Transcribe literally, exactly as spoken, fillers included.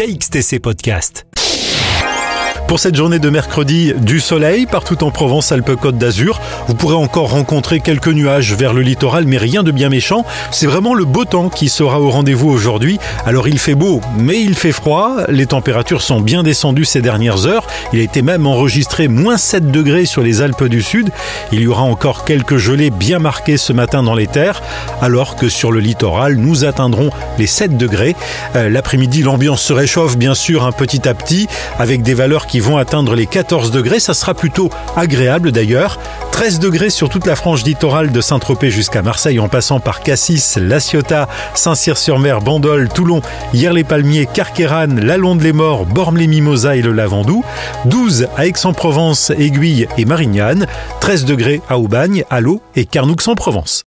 K X T C Podcast. Pour cette journée de mercredi, du soleil partout en Provence-Alpes-Côte d'Azur. Vous pourrez encore rencontrer quelques nuages vers le littoral, mais rien de bien méchant. C'est vraiment le beau temps qui sera au rendez-vous aujourd'hui. Alors il fait beau, mais il fait froid. Les températures sont bien descendues ces dernières heures. Il a été même enregistré moins sept degrés sur les Alpes du Sud. Il y aura encore quelques gelées bien marquées ce matin dans les terres, alors que sur le littoral, nous atteindrons les sept degrés. Euh, L'après-midi, l'ambiance se réchauffe bien sûr hein, petit à petit, avec des valeurs qui vont atteindre les quatorze degrés, ça sera plutôt agréable d'ailleurs. treize degrés sur toute la frange littorale de Saint-Tropez jusqu'à Marseille en passant par Cassis, La Ciotat, Saint-Cyr-sur-Mer, Bandol, Toulon, Hyères-les-Palmiers, Carquérane, La Londe-les-Morts, Bormes-les-Mimosas et le Lavandou. douze à Aix-en-Provence, Aiguille et Marignane. treize degrés à Aubagne, Allos et Carnoux-en-Provence.